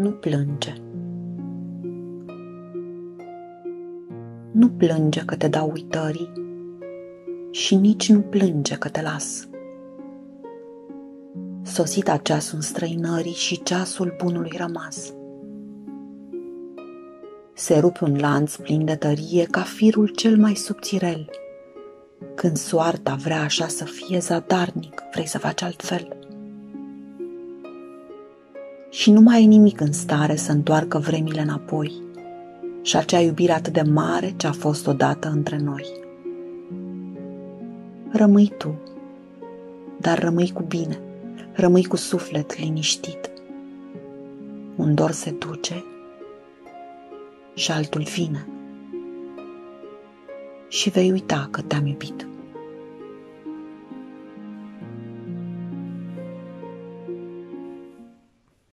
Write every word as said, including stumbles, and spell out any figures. Nu plânge. Nu plânge că te dau uitării și nici nu plânge că te las. Sosita ceasul înstrăinării și ceasul bunului rămas. Se rupe un lanț plin de tărie ca firul cel mai subțirel. Când soarta vrea așa să fie zadarnic, vrei să faci altfel. Și nu mai e nimic în stare să întoarcă vremile înapoi și acea iubire atât de mare ce a fost odată între noi. Rămâi tu, dar rămâi cu bine, rămâi cu suflet liniștit. Un dor se duce și altul vine. Și vei uita că te-am iubit.